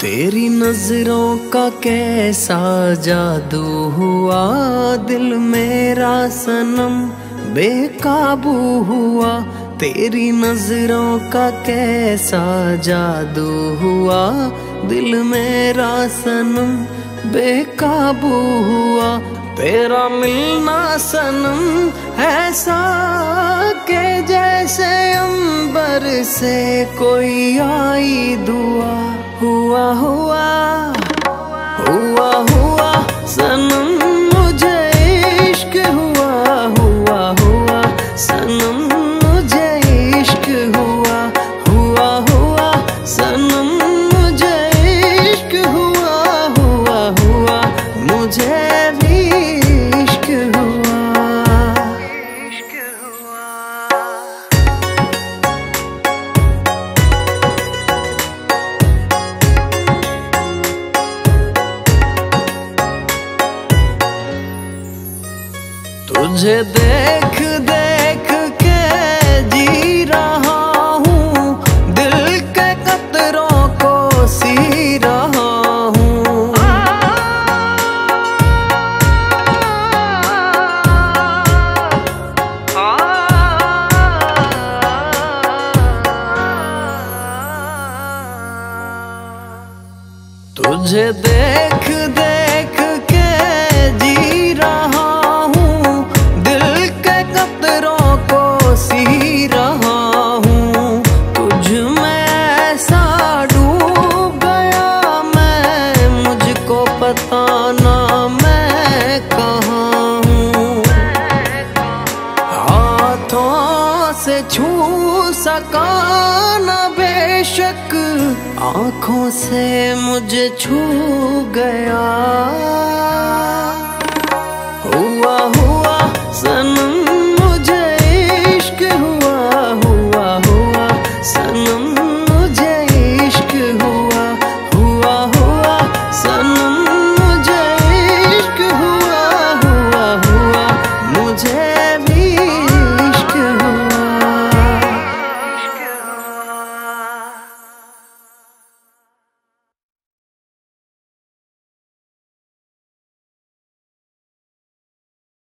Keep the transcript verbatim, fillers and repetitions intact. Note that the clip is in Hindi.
तेरी नजरों का कैसा जादू हुआ, दिल मेरा सनम बेकाबू हुआ। तेरी नजरों का कैसा जादू हुआ, दिल मेरा सनम बेकाबू हुआ। तेरा मिलना सनम ऐसा के जैसे अंबर से कोई आई दुआ। हुआ हुआ हुआ हुआ सनम मुझे इश्क हुआ। हुआ हुआ सनम मुझे इश्क हुआ। हुआ हुआ सनम मुझे इश्क हुआ। हुआ हुआ मुझे भी इश्क हुआ। इश्क हुआ तुझे देख देख के जी रहा हूँ, दिल के कतरों को सी रहा हूँ। तुझे देख देख के जी रहा सी रहा हूँ। तुझ में ऐसा डूब गया मैं, मुझको पता ना मैं कहाँ हूँ। हाथों से छू सका ना बेशक, आँखों से मुझे छू गया। हुआ हुआ सन